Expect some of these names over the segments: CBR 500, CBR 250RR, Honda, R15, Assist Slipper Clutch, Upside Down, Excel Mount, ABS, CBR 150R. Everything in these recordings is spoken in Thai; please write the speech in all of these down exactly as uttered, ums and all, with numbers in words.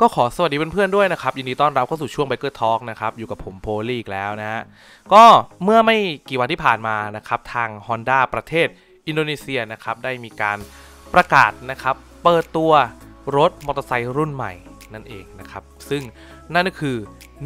ก็ขอสวัสดีเพื่อนๆด้วยนะครับยินดีต้อนรับเข้าสู่ช่วง Biker Talk นะครับอยู่กับผมโพลีกแล้วนะฮะก็เมื่อไม่กี่วันที่ผ่านมานะครับทาง Honda ประเทศอินโดนีเซียนะครับได้มีการประกาศนะครับเปิดตัวรถมอเตอร์ไซค์รุ่นใหม่นั่นเองนะครับซึ่งนั่นก็คือ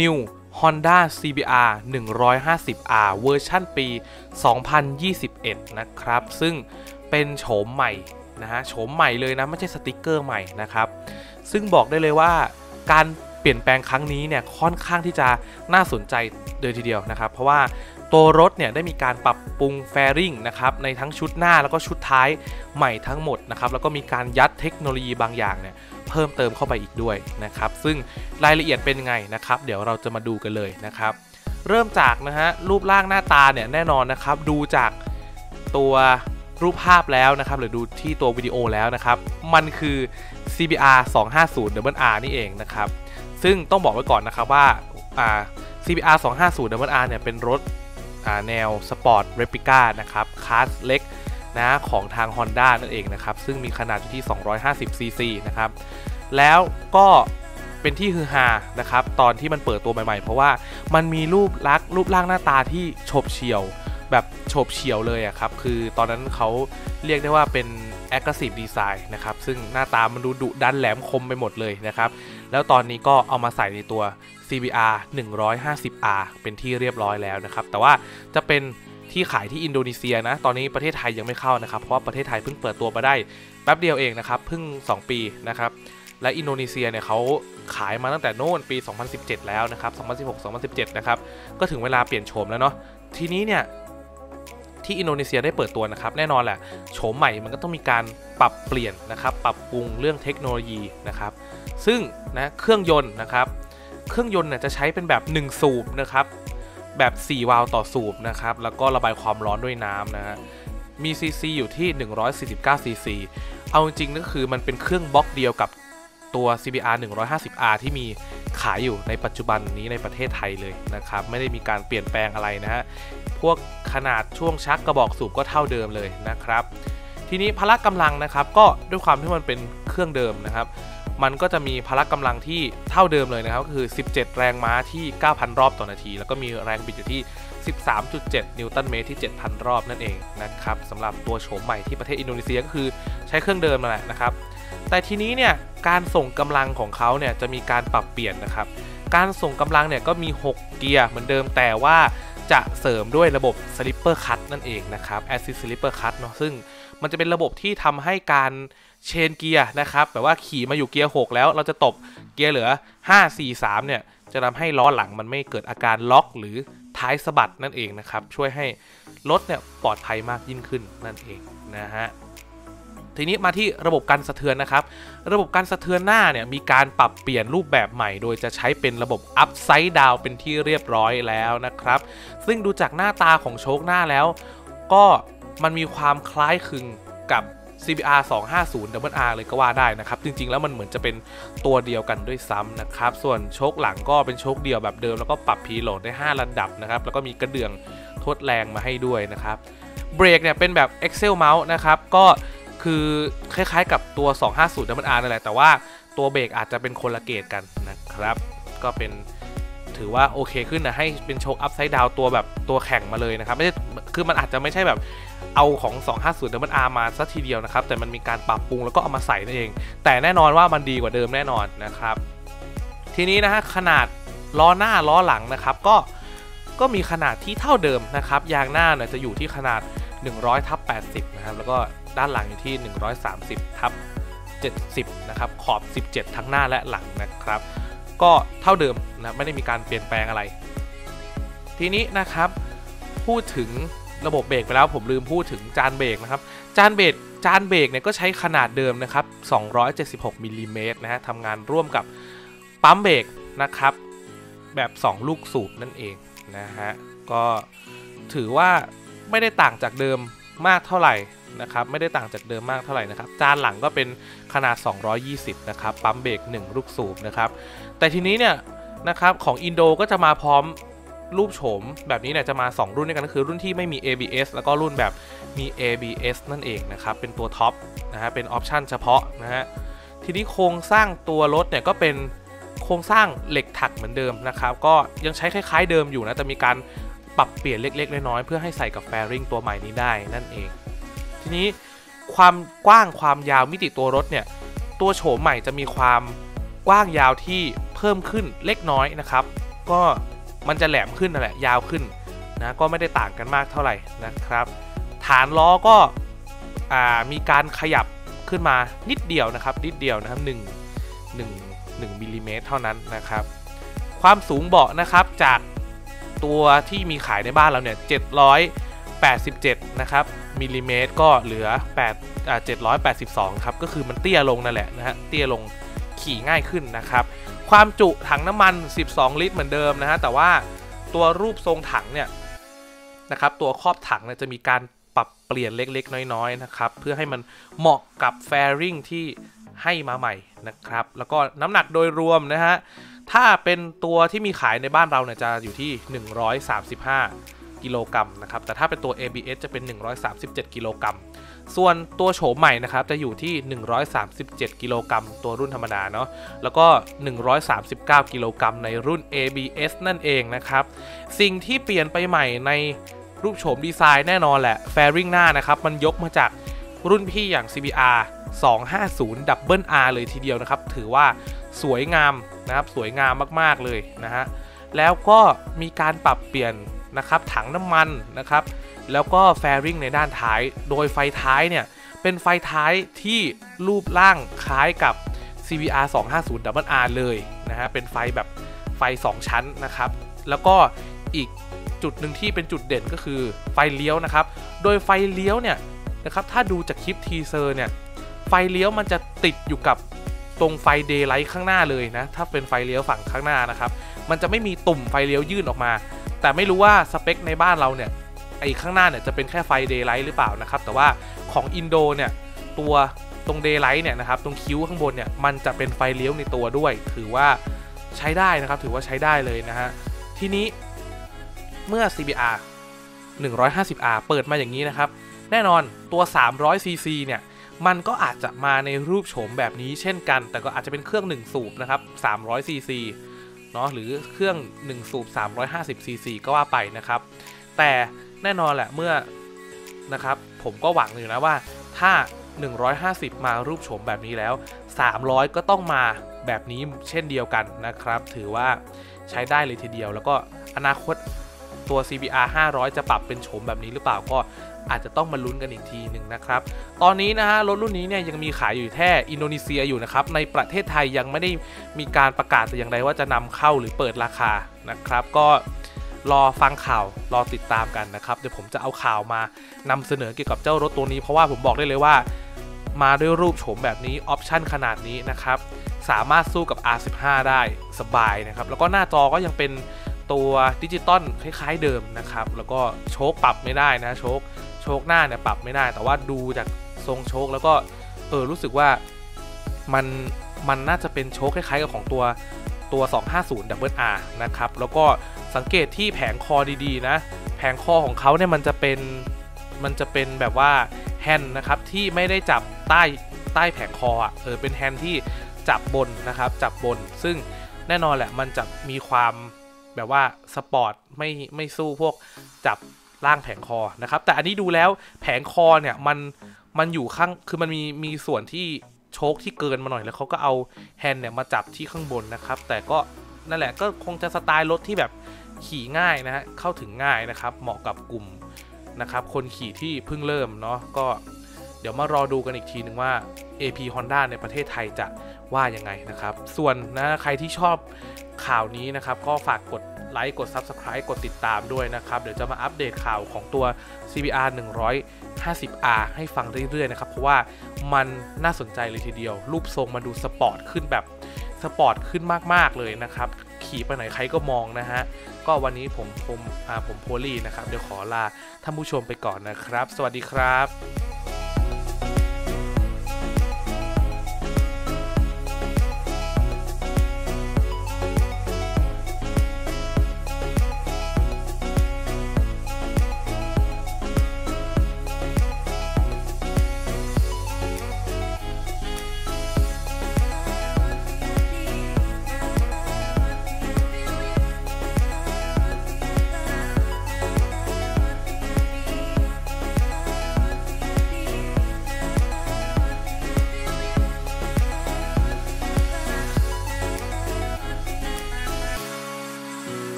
New Honda ซี บี อาร์ หนึ่งร้อยห้าสิบ อาร์ เวอร์ชั่นปีสองพันยี่สิบเอ็ดนะครับซึ่งเป็นโฉมใหม่นะฮะโฉมใหม่เลยนะไม่ใช่สติกเกอร์ใหม่นะครับซึ่งบอกได้เลยว่าการเปลี่ยนแปลงครั้งนี้เนี่ยค่อนข้างที่จะน่าสนใจเลยทีเดียวนะครับเพราะว่าตัวรถเนี่ยได้มีการปรับปรุงแฟริ่งนะครับในทั้งชุดหน้าแล้วก็ชุดท้ายใหม่ทั้งหมดนะครับแล้วก็มีการยัดเทคโนโลยีบางอย่างเนี่ยเพิ่มเติมเข้าไปอีกด้วยนะครับซึ่งรายละเอียดเป็นยังไงนะครับเดี๋ยวเราจะมาดูกันเลยนะครับเริ่มจากนะฮะรูปร่างหน้าตาเนี่ยแน่นอนนะครับดูจากตัวรูปภาพแล้วนะครับหรือดูที่ตัววิดีโอแล้วนะครับมันคือ ซี บี อาร์ สองห้าศูนย์ ดับเบิล อาร์ นี่เองนะครับซึ่งต้องบอกไว้ก่อนนะครับว่า ซี บี อาร์ สองห้าศูนย์ ดับเบิล อาร์ เนี่ยเป็นรถแนวสปอร์ตเรปลิก้านะครับคลาสเล็กนะของทาง Honda นั่นเองนะครับซึ่งมีขนาดอยู่ที่ สองร้อยห้าสิบซีซี นะครับแล้วก็เป็นที่ฮือฮานะครับตอนที่มันเปิดตัวใหม่ๆเพราะว่ามันมีรูปลักษณ์รูปร่างหน้าตาที่ฉบเฉี่ยวแบบโฉบเฉี่ยวเลยอะครับคือตอนนั้นเขาเรียกได้ว่าเป็น aggressive design นะครับซึ่งหน้าตามันดูดุดันแหลมคมไปหมดเลยนะครับแล้วตอนนี้ก็เอามาใส่ในตัว ซี บี อาร์ หนึ่งร้อยห้าสิบ อาร์ เป็นที่เรียบร้อยแล้วนะครับแต่ว่าจะเป็นที่ขายที่อินโดนีเซียนะตอนนี้ประเทศไทยยังไม่เข้านะครับเพราะว่าประเทศไทยเพิ่งเปิดตัวมาได้แป๊บเดียวเองนะครับเพิ่งสองปีนะครับและอินโดนีเซียเนี่ยเขาขายมาตั้งแต่โน่นปีสองพันสิบเจ็ดแล้วนะครับสองพันสิบหก สองพันสิบเจ็ดนะครับก็ถึงเวลาเปลี่ยนโฉมแล้วเนาะทีนี้เนี่ยที่อินโดนีเซียได้เปิดตัวนะครับแน่นอนแหละโฉมใหม่มันก็ต้องมีการปรับเปลี่ยนนะครับปรับปรุงเรื่องเทคโนโลยีนะครับซึ่งนะเครื่องยนต์นะครับเครื่องยนต์เนี่ยจะใช้เป็นแบบหนึ่งสูบนะครับแบบสี่วาล์วต่อสูบนะครับแล้วก็ระบายความร้อนด้วยน้ำนะฮะมีซีซีอยู่ที่หนึ่งร้อยสี่สิบเก้าซีซีเอาจริงๆก็คือมันเป็นเครื่องบล็อกเดียวกับตัว ซี บี อาร์ หนึ่งร้อยห้าสิบ อาร์ ที่มีขายอยู่ในปัจจุบันนี้ในประเทศไทยเลยนะครับไม่ได้มีการเปลี่ยนแปลงอะไรนะฮะพวกขนาดช่วงชักกระบอกสูบก็เท่าเดิมเลยนะครับทีนี้พละกำลังนะครับก็ด้วยความที่มันเป็นเครื่องเดิมนะครับมันก็จะมีพละกำลังที่เท่าเดิมเลยนะครับก็คือสิบเจ็ดแรงม้าที่ เก้าพัน รอบต่อนาทีแล้วก็มีแรงบิดอยู่ที่ สิบสามจุดเจ็ด นิวตันเมตรที่ เจ็ดพัน รอบนั่นเองนะครับสำหรับตัวโฉมใหม่ที่ประเทศอินโดนีเซียก็คือใช้เครื่องเดิมนั่นแหละนะครับแต่ทีนี้เนี่ยการส่งกำลังของเขาเนี่ยจะมีการปรับเปลี่ยนนะครับการส่งกำลังเนี่ยก็มีหกเกียร์เหมือนเดิมแต่ว่าจะเสริมด้วยระบบ Slipper Cut นั่นเองนะครับ Assist Slipper Cut เนาะซึ่งมันจะเป็นระบบที่ทำให้การเชนเกียร์นะครับแบบว่าขี่มาอยู่เกียร์หกแล้วเราจะตบเกียร์เหลือห้า สี่ สามเนี่ยจะทำให้ล้อหลังมันไม่เกิดอาการล็อกหรือท้ายสะบัดนั่นเองนะครับช่วยให้รถเนี่ยปลอดภัยมากยิ่งขึ้นนั่นเองนะฮะทีนี้มาที่ระบบการสะเทือนนะครับระบบการสะเทือนหน้าเนี่ยมีการปรับเปลี่ยนรูปแบบใหม่โดยจะใช้เป็นระบบ Upside Down เป็นที่เรียบร้อยแล้วนะครับซึ่งดูจากหน้าตาของโชคหน้าแล้วก็มันมีความคล้ายคลึงกับ ซี บี อาร์ สองห้าศูนย์ ดับเบิล อาร์ เลยก็ว่าได้นะครับจริงๆแล้วมันเหมือนจะเป็นตัวเดียวกันด้วยซ้ำนะครับส่วนโชคหลังก็เป็นโชคเดียวแบบเดิมแล้วก็ปรับพีโหลดได้ห้าระดับนะครับแล้วก็มีกระเดื่องทดแรงมาให้ด้วยนะครับเบรกเนี่ยเป็นแบบ Excel Mount นะครับก็คือคล้ายๆกับตัว สองห้าศูนย์ ดับเบิล อาร์ นั่นแหละแต่ว่าตัวเบรกอาจจะเป็นคนละเกรดกันนะครับก็เป็นถือว่าโอเคขึ้นนะให้เป็นโชคอัพไซด์ดาวตัวแบบตัวแข่งมาเลยนะครับไม่ใช่คือมันอาจจะไม่ใช่แบบเอาของ สองห้าศูนย์ ดับเบิล อาร์ มาซะทีเดียวนะครับแต่มันมีการปรับปรุงแล้วก็เอามาใส่นั่นเองแต่แน่นอนว่ามันดีกว่าเดิมแน่นอนนะครับทีนี้นะฮะขนาดล้อหน้าล้อหลังนะครับก็ก็มีขนาดที่เท่าเดิมนะครับยางหน้าเนี่ยจะอยู่ที่ขนาด หนึ่งร้อย ทับ แปดสิบ นะครับแล้วก็ด้านหลังอยู่ที่ หนึ่งร้อยสามสิบ ทับ เจ็ดสิบ นะครับขอบสิบเจ็ดทั้งหน้าและหลังนะครับก็เท่าเดิมนะไม่ได้มีการเปลี่ยนแปลงอะไรทีนี้นะครับพูดถึงระบบเบรกไปแล้วผมลืมพูดถึงจานเบรกนะครับจานเบรกจานเบรกเนี่ยก็ใช้ขนาดเดิมนะครับสองร้อยเจ็ดสิบหกมิลลิเมตรนะฮะทำงานร่วมกับปั๊มเบรกนะครับแบบสองลูกสูบนั่นเองนะฮะก็ถือว่าไม่ได้ต่างจากเดิมมากเท่าไหร่นะครับไม่ได้ต่างจากเดิมมากเท่าไหร่นะครับจานหลังก็เป็นขนาดสองร้อยยี่สิบนะครับปั๊มเบรกหนึ่งลูกสูบนะครับแต่ทีนี้เนี่ยนะครับของอินโดก็จะมาพร้อมรูปโฉมแบบนี้เนี่ยจะมาสองรุ่นด้วยกันก็คือรุ่นที่ไม่มี เอ บี เอส แล้วก็รุ่นแบบมี เอ บี เอส นั่นเองนะครับเป็นตัวท็อปนะฮะเป็นออปชั่นเฉพาะนะฮะ ทีนี้โครงสร้างตัวรถเนี่ยก็เป็นโครงสร้างเหล็กถักเหมือนเดิมนะครับก็ยังใช้คล้ายๆเดิมอยู่นะแต่มีการปรับเปลี่ยนเล็กๆน้อยๆเพื่อให้ใส่กับแฟริ่งตัวใหม่นี้ได้นั่นเองทีนี้ความกว้างความยาวมิติตัวรถเนี่ยตัวโฉมใหม่จะมีความกว้างยาวที่เพิ่มขึ้นเล็กน้อยนะครับก็มันจะแหลมขึ้นนั่นแหละยาวขึ้นนะก็ไม่ได้ต่างกันมากเท่าไหร่นะครับฐานล้อก็มีการขยับขึ้นมานิดเดียวนะครับนิดเดียวนะครับหนึ่ง หนึ่ง หนึ่งมิลลิเมตรเท่านั้นนะครับความสูงเบาะนะครับจากตัวที่มีขายในบ้านเราเนี่ยเจ็ดร้อยแปดสิบเจ็ดนะครับมิลลิเมตรก็เหลือเจ็ดร้อยแปดสิบสองครับก็คือมันเตี้ยลงนั่นแหละนะฮะเตี้ยลงขี่ง่ายขึ้นนะครับความจุถังน้ำมันสิบสองลิตรเหมือนเดิมนะฮะแต่ว่าตัวรูปทรงถังเนี่ยนะครับตัวครอบถังเนี่ยจะมีการปรับเปลี่ยนเล็กๆน้อยๆนะครับเพื่อให้มันเหมาะกับแฟริ่งที่ให้มาใหม่นะครับแล้วก็น้ำหนักโดยรวมนะฮะถ้าเป็นตัวที่มีขายในบ้านเราเนี่ยจะอยู่ที่หนึ่งร้อยสามสิบห้ากิโลกรัมนะครับแต่ถ้าเป็นตัว เอ บี เอส จะเป็นหนึ่งร้อยสามสิบเจ็ดกิโลกรัมส่วนตัวโฉมใหม่นะครับจะอยู่ที่หนึ่งร้อยสามสิบเจ็ดกิโลกรัมตัวรุ่นธรรมดาเนาะแล้วก็หนึ่งร้อยสามสิบเก้ากิโลกรัมในรุ่น เอ บี เอส นั่นเองนะครับสิ่งที่เปลี่ยนไปใหม่ในรูปโฉมดีไซน์แน่นอนแหละแฟริ่งหน้านะครับมันยกมาจากรุ่นพี่อย่าง ซี บี อาร์ สองห้าศูนย์ ดับเบิล อาร์ เลยทีเดียวนะครับถือว่าสวยงามนะครับสวยงามมากๆเลยนะฮะแล้วก็มีการปรับเปลี่ยนนะครับถังน้ำมันนะครับแล้วก็แฟริ่งในด้านท้ายโดยไฟท้ายเนี่ยเป็นไฟท้ายที่รูปร่างคล้ายกับ ซี บี อาร์ สองห้าศูนย์ ดับเบิล อาร์ เลยนะฮะเป็นไฟแบบไฟสองชั้นนะครับแล้วก็อีกจุดหนึ่งที่เป็นจุดเด่นก็คือไฟเลี้ยวนะครับโดยไฟเลี้ยวเนี่ยนะครับถ้าดูจากคลิปทีเซอร์เนี่ยไฟเลี้ยวมันจะติดอยู่กับตรงไฟเดย์ไลท์ข้างหน้าเลยนะถ้าเป็นไฟเลี้ยวฝั่งข้างหน้านะครับมันจะไม่มีตุ่มไฟเลี้ยวยื่นออกมาแต่ไม่รู้ว่าสเปคในบ้านเราเนี่ยไอ้ข้างหน้าเนี่ยจะเป็นแค่ไฟเดย์ไลท์หรือเปล่านะครับแต่ว่าของอินโดเนี่ยตัวตรงเดย์ไลท์เนี่ยนะครับตรงคิ้วข้างบนเนี่ยมันจะเป็นไฟเลี้ยวในตัวด้วยถือว่าใช้ได้นะครับถือว่าใช้ได้เลยนะฮะทีนี้เมื่อ ซี บี อาร์ หนึ่งร้อยห้าสิบ อาร์ เปิดมาอย่างนี้นะครับแน่นอนตัวสามร้อย ซี ซี เนี่ยมันก็อาจจะมาในรูปโฉมแบบนี้เช่นกันแต่ก็อาจจะเป็นเครื่องหนึ่งสูบนะครับสามร้อย ซี ซี เนาะหรือเครื่องหนึ่งสูบสามร้อยห้าสิบ ซี ซี ก็ว่าไปนะครับแต่แน่นอนแหละเมื่อนะครับผมก็หวังอยู่นะว่าถ้าหนึ่งร้อยห้าสิบมารูปโฉมแบบนี้แล้วสามร้อยก็ต้องมาแบบนี้เช่นเดียวกันนะครับถือว่าใช้ได้เลยทีเดียวแล้วก็อนาคตตัว ซี บี อาร์ ห้าร้อยจะปรับเป็นโฉมแบบนี้หรือเปล่าก็อาจจะต้องมาลุ้นกันอีกทีหนึ่งนะครับตอนนี้นะฮะรถรุ่นนี้เนี่ยยังมีขายอยู่แค่อินโดนีเซียอยู่นะครับในประเทศไทยยังไม่ได้มีการประกาศแต่อย่างใดว่าจะนำเข้าหรือเปิดราคานะครับก็รอฟังข่าวรอติดตามกันนะครับเดี๋ยวผมจะเอาข่าวมานำเสนอเกี่ยวกับเจ้ารถตัวนี้เพราะว่าผมบอกได้เลยว่ามาด้วยรูปโฉมแบบนี้ออปชั่นขนาดนี้นะครับสามารถสู้กับ อาร์ สิบห้า ได้สบายนะครับแล้วก็หน้าจอก็ยังเป็นตัวดิจิตอลคล้ายๆเดิมนะครับแล้วก็โชคปรับไม่ได้นะโชคโชคหน้าเนี่ยปรับไม่ได้แต่ว่าดูจากทรงโชคแล้วก็เออรู้สึกว่ามันมันน่าจะเป็นโชคคล้ายๆกับของตัวตัวสองห้าศูนย์ ดับเบิล อาร์ นะครับแล้วก็สังเกตที่แผงคอดีๆนะแผงคอของเขาเนี่ยมันจะเป็นมันจะเป็นแบบว่าแฮนด์นะครับที่ไม่ได้จับใต้ใต้แผงคออ่ะเออเป็นแฮนด์ที่จับบนนะครับจับบนซึ่งแน่นอนแหละมันจะมีความแบบว่าสปอร์ตไม่ไม่สู้พวกจับล่างแผงคอนะครับแต่อันนี้ดูแล้วแผงคอเนี่ยมันมันอยู่ข้างคือมันมีมีส่วนที่โชคที่เกินมาหน่อยแล้วเขาก็เอาแฮนด์เนี่ยมาจับที่ข้างบนนะครับแต่ก็นั่นแหละก็คงจะสไตล์รถที่แบบขี่ง่ายนะฮะเข้าถึงง่ายนะครับเหมาะกับกลุ่มนะครับคนขี่ที่เพิ่งเริ่มเนาะก็เดี๋ยวมารอดูกันอีกทีหนึ่งว่า เอ พี Honda ในประเทศไทยจะว่ายังไงนะครับส่วนนะใครที่ชอบข่าวนี้นะครับก็ฝากกดไลค์กด Subscribe กดติดตามด้วยนะครับเดี๋ยวจะมาอัปเดตข่าวของตัว ซี บี อาร์ หนึ่งร้อยห้าสิบ อาร์ ให้ฟังเรื่อยๆนะครับเพราะว่ามันน่าสนใจเลยทีเดียวรูปทรงมันดูสปอร์ตขึ้นแบบสปอร์ตขึ้นมากๆเลยนะครับขี่ไปไหนใครก็มองนะฮะก็วันนี้ผมผมผมโพลี่นะครับเดี๋ยวขอลาท่านผู้ชมไปก่อนนะครับสวัสดีครับ